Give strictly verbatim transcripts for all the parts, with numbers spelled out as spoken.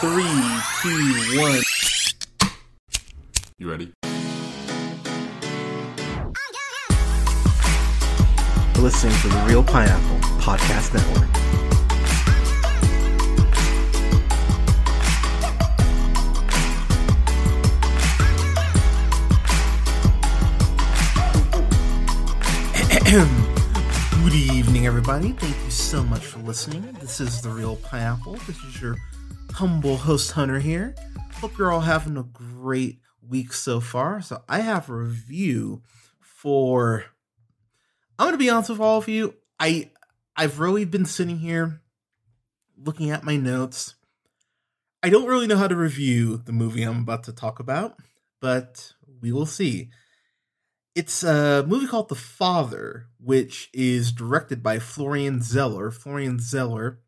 Three, two, one. You ready? You're listening to The Reel Pineapple Podcast Network. Good evening, everybody. Thank you so much for listening. This is The Reel Pineapple. This is your humble host, Hunter, here. Hope you're all having a great week so far. So I have a review for... I'm going to be honest with all of you. I, I've really been sitting here looking at my notes. I don't really know how to review the movie I'm about to talk about, but we will see. It's a movie called The Father, which is directed by Florian Zeller. Florian Zeller,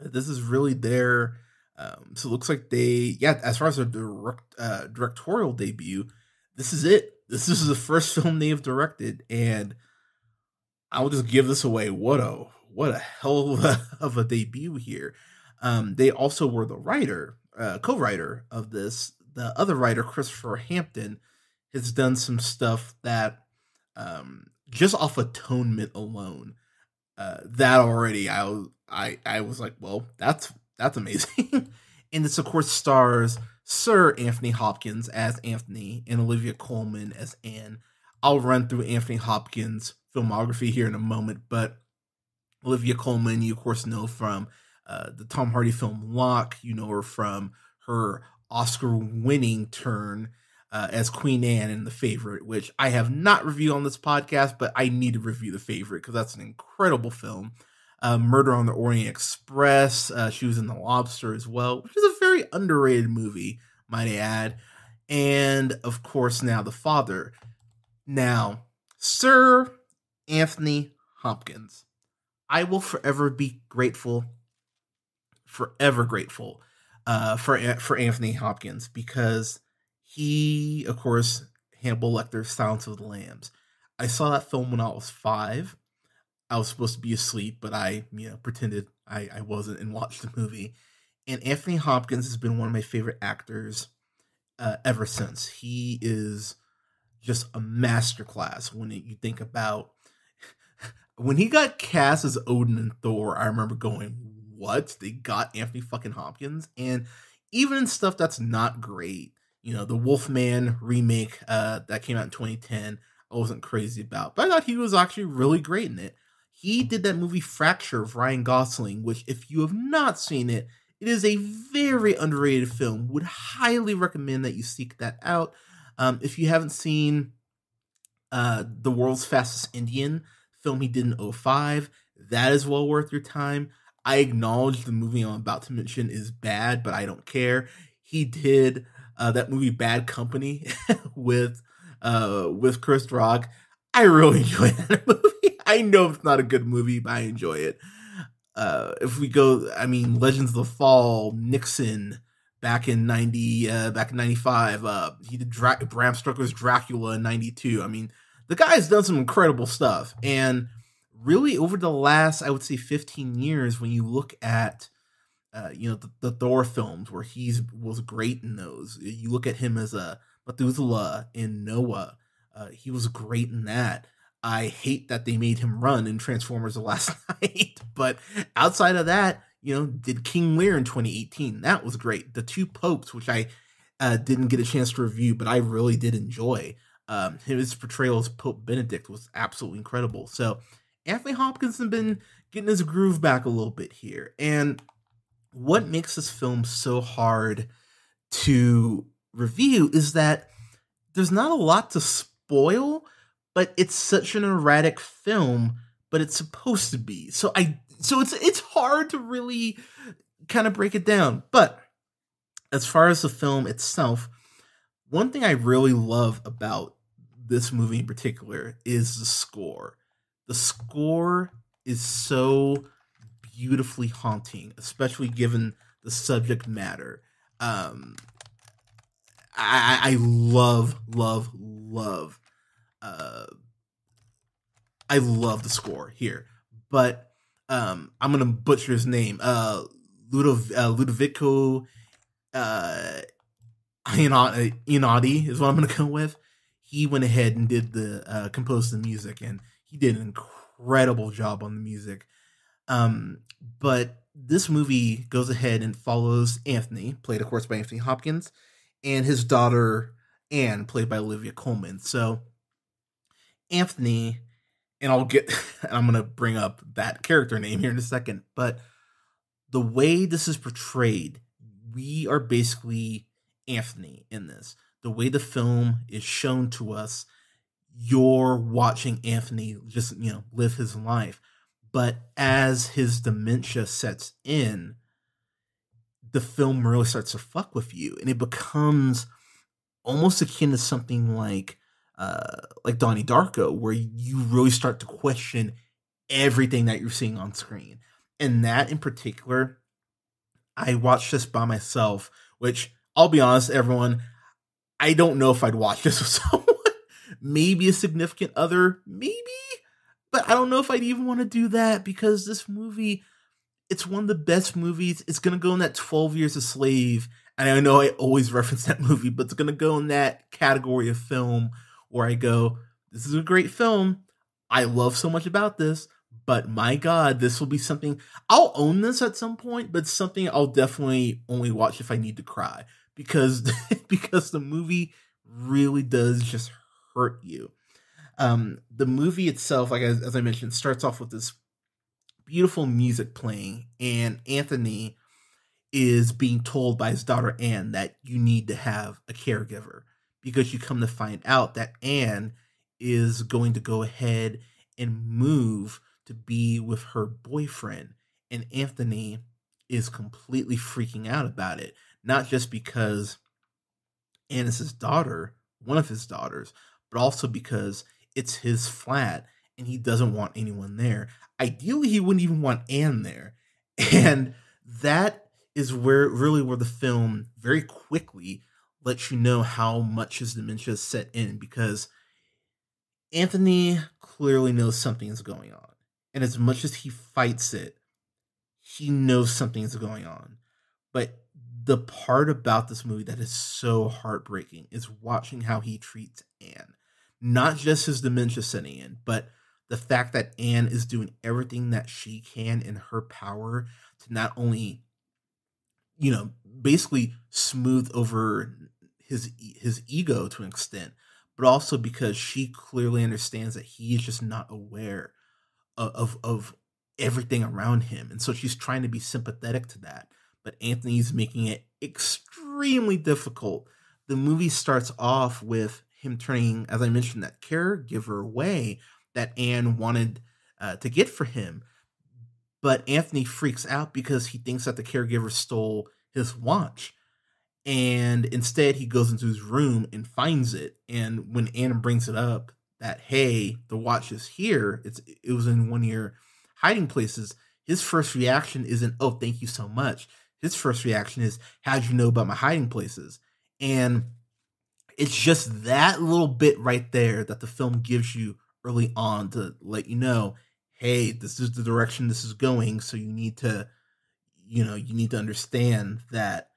this is really their, um, so it looks like they, yeah, as far as their direct, uh, directorial debut, this is it. This, this is the first film they have directed, and I'll just give this away. What a, what a hell of a, of a debut here. Um, they also were the writer, uh, co-writer of this. The other writer, Christopher Hampton, has done some stuff that, um, just off Atonement alone, uh, that already I I I was like, well, that's that's amazing. And this, of course, stars Sir Anthony Hopkins as Anthony and Olivia Colman as Anne. I'll run through Anthony Hopkins' filmography here in a moment, but Olivia Colman, you of course know from uh, the Tom Hardy film Locke. You know her from her Oscar-winning turn Uh, as Queen Anne in The Favorite, which I have not reviewed on this podcast, but I need to review The Favorite because that's an incredible film. Uh, Murder on the Orient Express. Uh, she was in The Lobster as well, which is a very underrated movie, might I add. And, of course, now The Father. Now, Sir Anthony Hopkins. I will forever be grateful, forever grateful uh, for, for Anthony Hopkins because... he, of course, Hannibal Lecter's Silence of the Lambs. I saw that film when I was five. I was supposed to be asleep, but I, you know, pretended I, I wasn't and watched the movie. And Anthony Hopkins has been one of my favorite actors uh, ever since. He is just a masterclass when you think about... when he got cast as Odin and Thor, I remember going, what? They got Anthony fucking Hopkins? And even in stuff that's not great, you know, the Wolfman remake uh, that came out in twenty ten, I wasn't crazy about. But I thought he was actually really great in it. He did that movie Fracture of Ryan Gosling, which if you have not seen it, it is a very underrated film. Would highly recommend that you seek that out. Um, if you haven't seen uh, The World's Fastest Indian, film he did in oh five, that is well worth your time. I acknowledge the movie I'm about to mention is bad, but I don't care. He did... Uh, that movie Bad Company with uh, with Chris Rock. I really enjoy that movie. I know it's not a good movie, but I enjoy it. Uh, if we go, I mean, Legends of the Fall, Nixon, back in ninety, uh, back in ninety-five. Uh, he did Dra- Bram Stoker's Dracula in ninety-two. I mean, the guy's done some incredible stuff. And really, over the last, I would say, fifteen years, when you look at Uh, you know, the, the Thor films where he's was great in those. You look at him as a Methuselah in Noah. Uh, he was great in that. I hate that they made him run in Transformers the Last Night. But outside of that, you know, did King Lear in twenty eighteen. That was great. The Two Popes, which I uh, didn't get a chance to review, but I really did enjoy. Um, his portrayal as Pope Benedict was absolutely incredible. So Anthony Hopkins has been getting his groove back a little bit here. And what makes this film so hard to review is that there's not a lot to spoil, but it's such an erratic film, but it's supposed to be. So I, so it's, it's hard to really kind of break it down. But as far as the film itself, one thing I really love about this movie in particular is the score. The score is so beautifully haunting, especially given the subject matter. Um, I, I love, love, love. Uh, I love the score here, but um, I'm gonna butcher his name. Uh, Ludov- uh, Ludovico uh, Einaudi is what I'm going to go with. He went ahead and did the uh, composed the music, and he did an incredible job on the music. Um, but this movie goes ahead and follows Anthony, played of course by Anthony Hopkins, and his daughter Anne, played by Olivia Colman. So Anthony, and I'll get, and I'm going to bring up that character name here in a second, but the way this is portrayed, we are basically Anthony in this. The way the film is shown to us, you're watching Anthony just, you know, live his life. But as his dementia sets in, the film really starts to fuck with you. And it becomes almost akin to something like uh, like Donnie Darko, where you really start to question everything that you're seeing on screen. And that in particular, I watched this by myself, which I'll be honest, everyone, I don't know if I'd watch this with someone. Maybe a significant other, maybe. But I don't know if I'd even want to do that, because this movie, it's one of the best movies. It's going to go in that twelve years a slave. And I know I always reference that movie, but it's going to go in that category of film where I go, this is a great film. I love so much about this, but my God, this will be something I'll own this at some point, but something I'll definitely only watch if I need to cry, because, because the movie really does just hurt you. Um, the movie itself, like as, as I mentioned, starts off with this beautiful music playing, and Anthony is being told by his daughter Anne that you need to have a caregiver, because you come to find out that Anne is going to go ahead and move to be with her boyfriend, and Anthony is completely freaking out about it, not just because Anne is his daughter, one of his daughters, but also because it's his flat and he doesn't want anyone there. Ideally, he wouldn't even want Anne there. And that is where really where the film very quickly lets you know how much his dementia is set in, because Anthony clearly knows something is going on. And as much as he fights it, he knows something is going on. But the part about this movie that is so heartbreaking is watching how he treats Anne. Not just his dementia setting in, but the fact that Anne is doing everything that she can in her power to not only, you know, basically smooth over his his ego to an extent, but also because she clearly understands that he is just not aware of of, of everything around him. And so she's trying to be sympathetic to that. But Anthony's making it extremely difficult. The movie starts off with him turning, as I mentioned, that caregiver away that Anne wanted uh, to get for him. But Anthony freaks out because he thinks that the caregiver stole his watch. And instead, he goes into his room and finds it. And when Anne brings it up that, hey, the watch is here, it's, it was in one of your hiding places, his first reaction isn't, oh, thank you so much. His first reaction is, how'd you know about my hiding places? And it's just that little bit right there that the film gives you early on to let you know, hey, this is the direction this is going. So you need to, you know, you need to understand that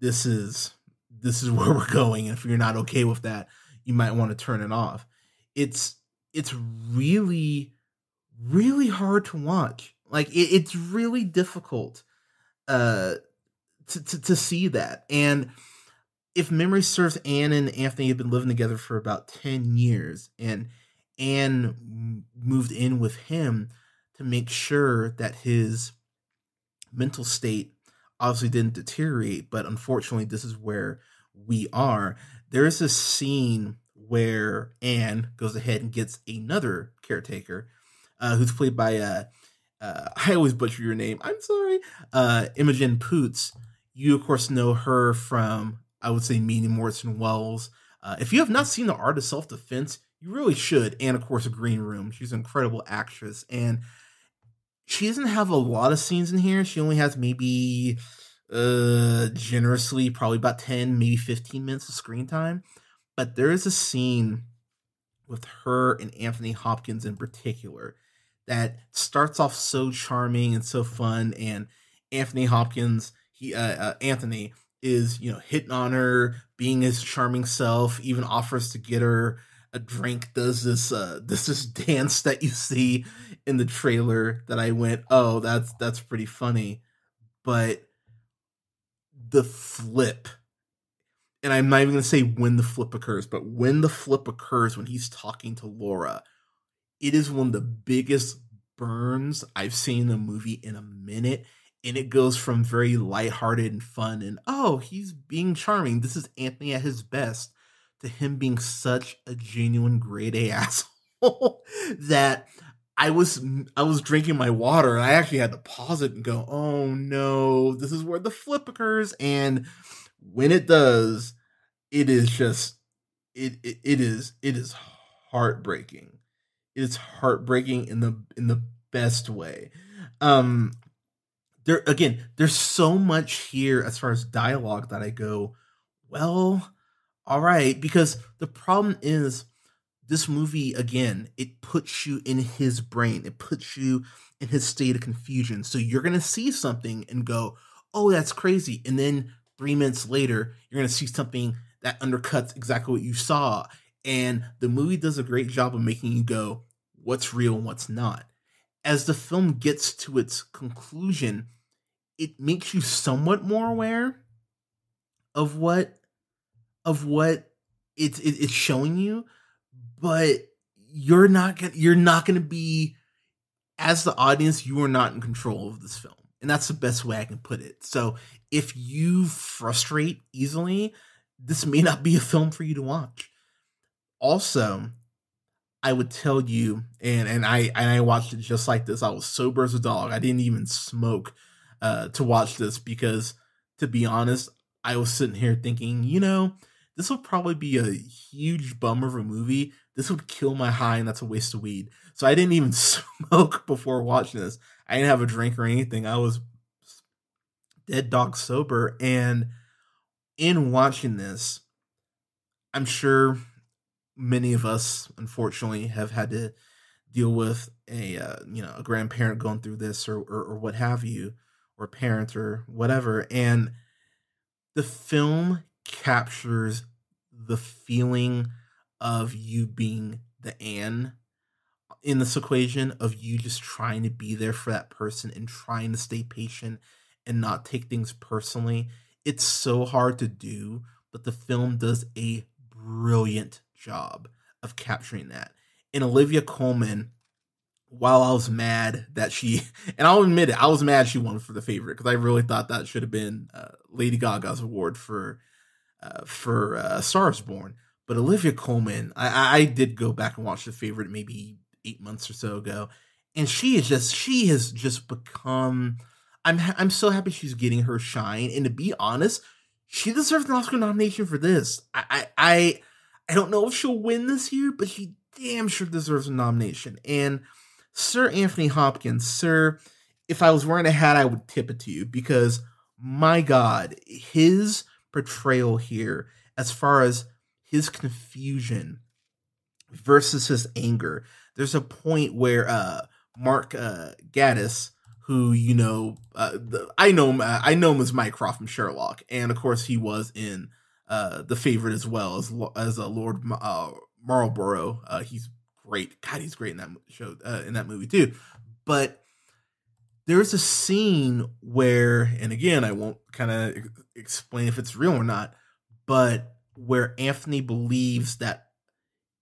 this is, this is where we're going. And if you're not okay with that, you might want to turn it off. It's, it's really, really hard to watch. Like it, it's really difficult uh, to, to to see that. And if memory serves, Anne and Anthony had been living together for about ten years, and Anne moved in with him to make sure that his mental state obviously didn't deteriorate. But unfortunately, this is where we are. There is a scene where Anne goes ahead and gets another caretaker, uh, who's played by a. Uh, Uh, I always butcher your name. I'm sorry. Uh, Imogen Poots. You, of course, know her from, I would say, Meeting Morrison Wells. Uh, if you have not seen The Art of Self-Defense, you really should. And, of course, Green Room. She's an incredible actress. And she doesn't have a lot of scenes in here. She only has maybe, uh, generously, probably about ten, maybe fifteen minutes of screen time. But there is a scene with her and Anthony Hopkins in particular that starts off so charming and so fun, and Anthony Hopkins, he, uh, uh, Anthony is, you know, hitting on her, being his charming self, even offers to get her a drink, does this, uh, does this dance that you see in the trailer that I went, oh, that's, that's pretty funny. But the flip, and I'm not even going to say when the flip occurs, but when the flip occurs, when he's talking to Laura, it is one of the biggest burns I've seen in a movie in a minute. And it goes from very lighthearted and fun and, oh, he's being charming, this is Anthony at his best, to him being such a genuine grade A asshole that I was, I was drinking my water and I actually had to pause it and go, oh no, this is where the flip occurs. And when it does, it is just, it, it, it is, it is heartbreaking. It is heartbreaking in the, in the best way. Um, there, again, there's so much here as far as dialogue that I go, well, all right, because the problem is this movie, again, it puts you in his brain. It puts you in his state of confusion. So you're going to see something and go, oh, that's crazy. And then three minutes later, you're going to see something that undercuts exactly what you saw. And the movie does a great job of making you go, what's real and what's not. As the film gets to its conclusion, it makes you somewhat more aware of what of what it's it, it's showing you, but you're not gonna you're not gonna be, as the audience, you are not in control of this film, and that's the best way I can put it. So if you frustrate easily, this may not be a film for you to watch. Also, I would tell you, and, and I and I watched it just like this. I was sober as a dog. I didn't even smoke uh, to watch this because, to be honest, I was sitting here thinking, you know, this will probably be a huge bummer of a movie. This would kill my high, and that's a waste of weed. So I didn't even smoke before watching this. I didn't have a drink or anything. I was dead dog sober. And in watching this, I'm sure many of us, unfortunately, have had to deal with a uh, you know a grandparent going through this, or, or or what have you, or parents or whatever. And the film captures the feeling of you being the Anne in this equation, of you just trying to be there for that person and trying to stay patient and not take things personally. It's so hard to do, but the film does a brilliant job of capturing that. And Olivia Colman, while I was mad that she, and I'll admit it, I was mad she won for The Favorite, because I really thought that should have been uh, Lady Gaga's award for uh, for uh, Star Is Born. But Olivia Colman, I, I did go back and watch The Favorite maybe eight months or so ago, and she is just she has just become. I'm I'm so happy she's getting her shine, and to be honest, she deserves an Oscar nomination for this. I I. I I don't know if she'll win this year, but she damn sure deserves a nomination. And Sir Anthony Hopkins, sir, if I was wearing a hat, I would tip it to you, because my God, his portrayal here, as far as his confusion versus his anger, there's a point where uh, Mark uh, Gattis, who, you know, uh, the, I know him, uh, I know him as Mycroft from Sherlock, and of course he was in Uh, the Favorite as well as as a uh, Lord uh, Marlborough. Uh, he's great. God, he's great in that show, uh, in that movie too. But there's a scene where, and again, I won't kind of ex- explain if it's real or not, but where Anthony believes that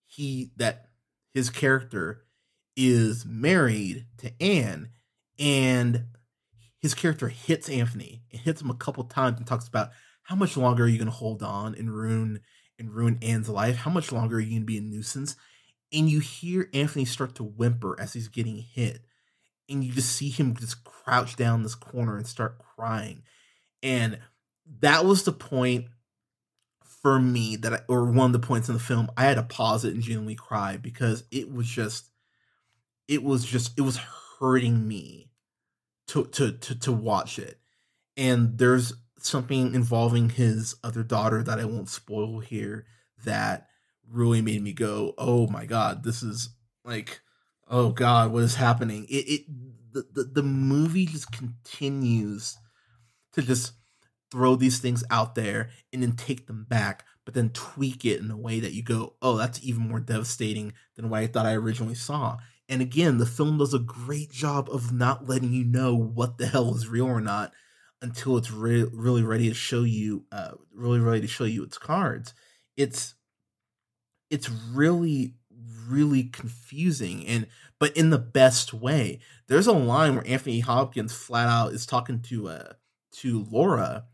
he that his character is married to Anne, and his character hits Anthony and hits him a couple times and talks about, how much longer are you going to hold on and ruin and ruin Anne's life? How much longer are you going to be a nuisance? And you hear Anthony start to whimper as he's getting hit. And you just see him just crouch down this corner and start crying. And that was the point for me that, I, or one of the points in the film, I had to pause it and genuinely cry, because it was just, it was just, it was hurting me to, to, to, to watch it. And there's something involving his other daughter that I won't spoil here that really made me go, oh my God, this is like, oh God, what is happening? It, it the, the, the movie just continues to just throw these things out there and then take them back, but then tweak it in a way that you go, oh, that's even more devastating than what I thought I originally saw. And again, the film does a great job of not letting you know what the hell is real or not until it's re- really ready to show you, uh, really ready to show you its cards. It's, it's really, really confusing, and but in the best way. There's a line where Anthony Hopkins flat out is talking to uh to Laura,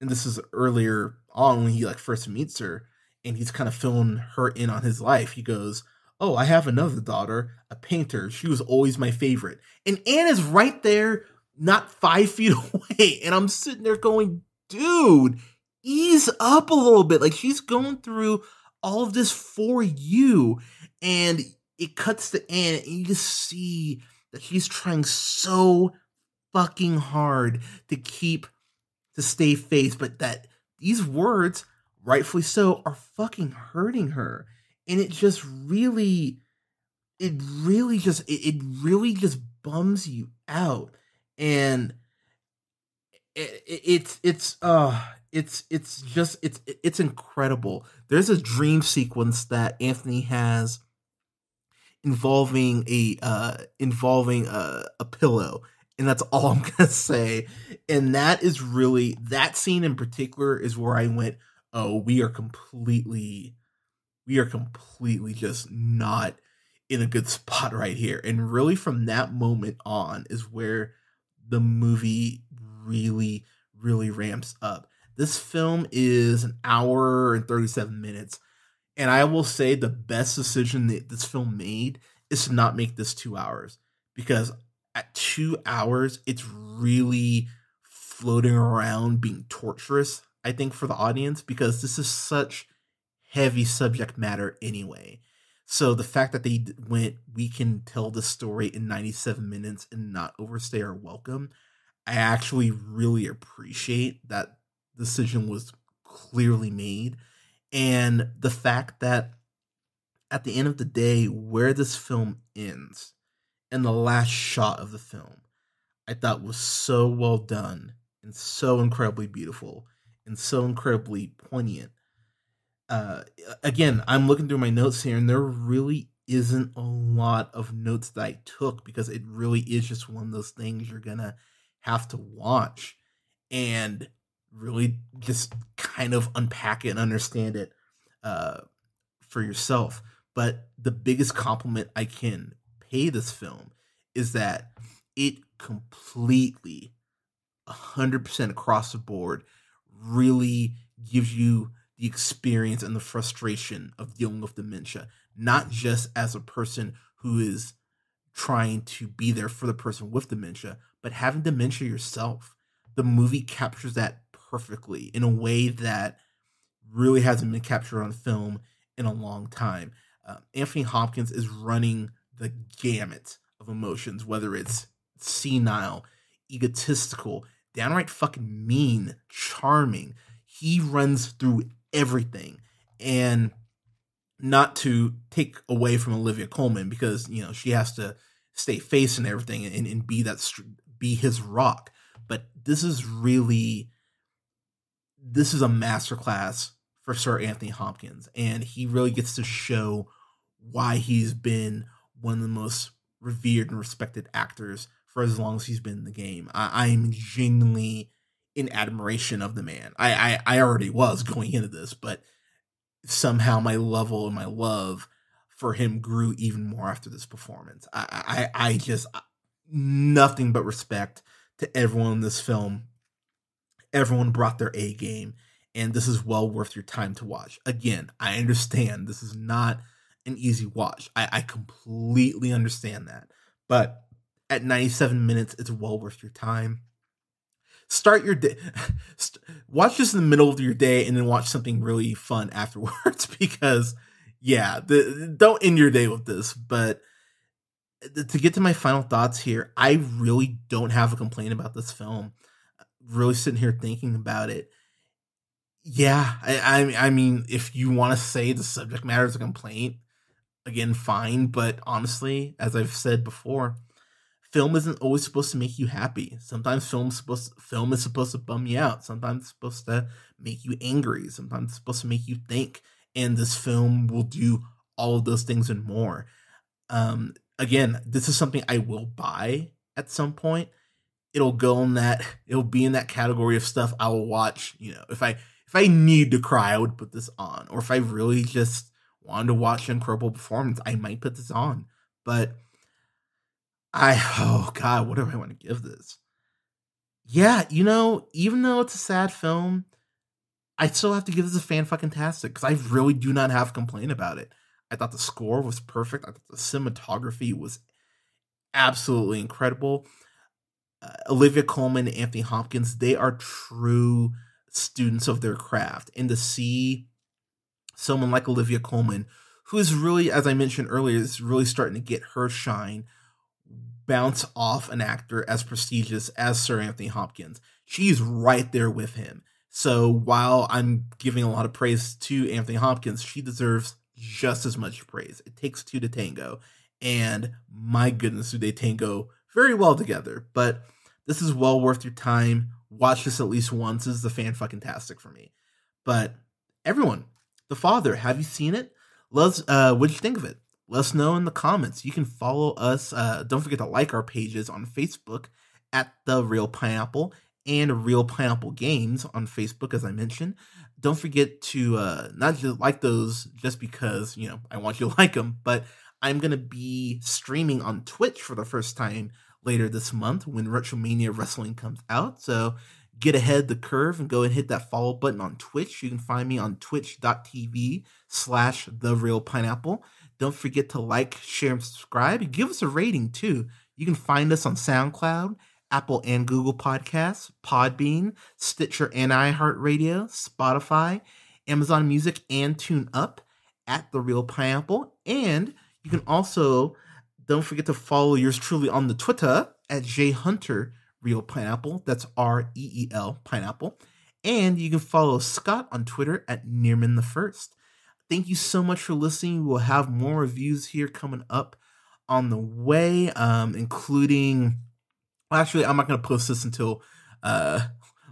and this is earlier on when he like first meets her, and he's kind of filling her in on his life. He goes, "Oh, I have another daughter, a painter. She was always my favorite." And Anne is right there, not five feet away, and I'm sitting there going, "Dude, ease up a little bit." Like, she's going through all of this for you, and it cuts to Anne, and you just see that she's trying so fucking hard to keep, to stay face, but that these words, rightfully so, are fucking hurting her, and it just really, it really just, it, it really just bums you out, and it, it, it's, it's, uh, It's it's just it's it's incredible. There's a dream sequence that Anthony has involving a uh, involving a, a pillow, and that's all I'm gonna say. And that is really, that scene in particular is where I went, oh, we are completely, we are completely just not in a good spot right here. And really, from that moment on, is where the movie really really ramps up. This film is an hour and thirty-seven minutes, and I will say the best decision that this film made is to not make this two hours, because at two hours, it's really floating around being torturous, I think, for the audience, because this is such heavy subject matter anyway. So the fact that they went, we can tell the story in ninety-seven minutes and not overstay our welcome, I actually really appreciate that. Decision was clearly made, and the fact that at the end of the day, where this film ends and the last shot of the film, I thought was so well done and so incredibly beautiful and so incredibly poignant. Uh, again, I'm looking through my notes here, and there really isn't a lot of notes that I took, because it really is just one of those things you're gonna have to watch and really just kind of unpack it and understand it uh, for yourself. But the biggest compliment I can pay this film is that it completely, one hundred percent across the board, really gives you the experience and the frustration of dealing with dementia, not just as a person who is trying to be there for the person with dementia, but having dementia yourself. The movie captures that perfectly in a way that really hasn't been captured on film in a long time. Uh, Anthony Hopkins is running the gamut of emotions, whether it's senile, egotistical, downright fucking mean, charming. He runs through everything. And not to take away from Olivia Colman, because, you know, she has to stay face and everything and, and be that, be his rock. But this is really, this is a masterclass for Sir Anthony Hopkins, and he really gets to show why he's been one of the most revered and respected actors for as long as he's been in the game. I am genuinely in admiration of the man. I, I, I already was going into this, but somehow my level and my love for him grew even more after this performance. I, I, I just, nothing but respect to everyone in this film. Everyone brought their A game, and this is well worth your time to watch. Again, I understand this is not an easy watch. I, I completely understand that. But at ninety-seven minutes, it's well worth your time. Start your day. Watch this in the middle of your day and then watch something really fun afterwards, because, yeah, the, don't end your day with this. But to get to my final thoughts here, I really don't have a complaint about this film. Really sitting here thinking about it, yeah, I, I, I mean, if you want to say the subject matter is a complaint, again, fine. But honestly, as I've said before, film isn't always supposed to make you happy. Sometimes film's supposed to, film is supposed to bum you out. Sometimes it's supposed to make you angry. Sometimes it's supposed to make you think. And this film will do all of those things and more. Um, again, this is something I will buy at some point. It'll go in that, it'll be in that category of stuff I will watch. You know, if I, if I need to cry, I would put this on. Or if I really just wanted to watch an incredible performance, I might put this on. But I, oh God, what do I want to give this? Yeah, you know, even though it's a sad film, I still have to give this a fan-fucking-tastic because I really do not have a complaint about it. I thought the score was perfect. I thought the cinematography was absolutely incredible. Uh, Olivia Colman and Anthony Hopkins, they are true students of their craft. And to see someone like Olivia Colman, who is really, as I mentioned earlier, is really starting to get her shine, bounce off an actor as prestigious as Sir Anthony Hopkins. She's right there with him. So while I'm giving a lot of praise to Anthony Hopkins, she deserves just as much praise. It takes two to tango. And my goodness, do they tango very well together. But this is well worth your time. Watch this at least once. This is the fan-fucking-tastic for me. But everyone, The Father, have you seen it? Let's, uh, what did you think of it? Let us know in the comments. You can follow us. Uh, don't forget to like our pages on Facebook at The Reel Pineapple and Reel Pineapple Games on Facebook, as I mentioned. Don't forget to uh, not just like those just because, you know, I want you to like them, but I'm going to be streaming on Twitch for the first time later this month when Retromania Wrestling comes out. So get ahead the curve and go and hit that follow button on Twitch. You can find me on twitch.tv slash The Reel Pineapple. Don't forget to like, share, and subscribe. And give us a rating, too. You can find us on SoundCloud, Apple and Google Podcasts, Podbean, Stitcher and iHeartRadio, Spotify, Amazon Music, and TuneUp at The Reel Pineapple. And you can also, don't forget to follow yours truly on the Twitter at JHunterReelPineapple. That's R E E L Pineapple. And you can follow Scott on Twitter at Nearmanthefirst. Thank you so much for listening. We'll have more reviews here coming up on the way, um, including... Well, actually, I'm not going to post this until uh,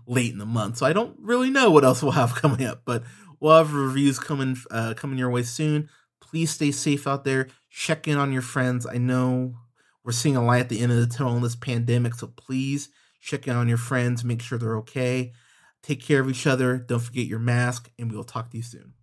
late in the month, so I don't really know what else we'll have coming up. But we'll have reviews coming uh, coming your way soon. Please stay safe out there. Check in on your friends. I know we're seeing a light at the end of the tunnel in this pandemic, so please check in on your friends. Make sure they're okay. Take care of each other. Don't forget your mask, and we will talk to you soon.